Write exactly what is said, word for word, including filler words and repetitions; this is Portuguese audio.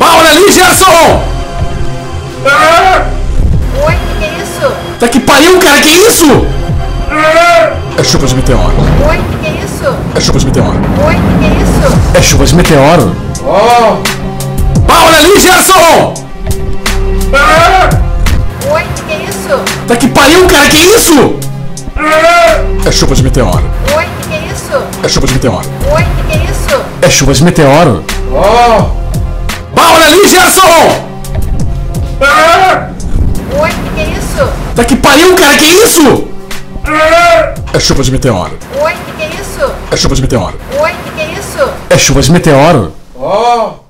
Olha ali, Gerson! Ah! Oi, que que é isso? Tá que pariu, cara, que é isso? Ah! É chuva de meteoro. Oi, que que é isso? É chuva de meteoro. Oi, que que é isso? É chuva de meteoro. Oh! Ah, olha ali, Gerson! Ah! Oi, que que é isso? Tá que pariu, cara, que é isso? Ah! É chuva de meteoro. Oi, que que é isso? É chuva de meteoro. Oi, que que é isso? É chuva de meteoro. Oh! Ah, olha ali, Gerson! Ah! Oi, que que é isso? Tá que pariu, cara, que é isso? Ah! É chuva de meteoro. Oi, que que é isso? É chuva de meteoro. Oi, que que é isso? É chuva de meteoro. Oh!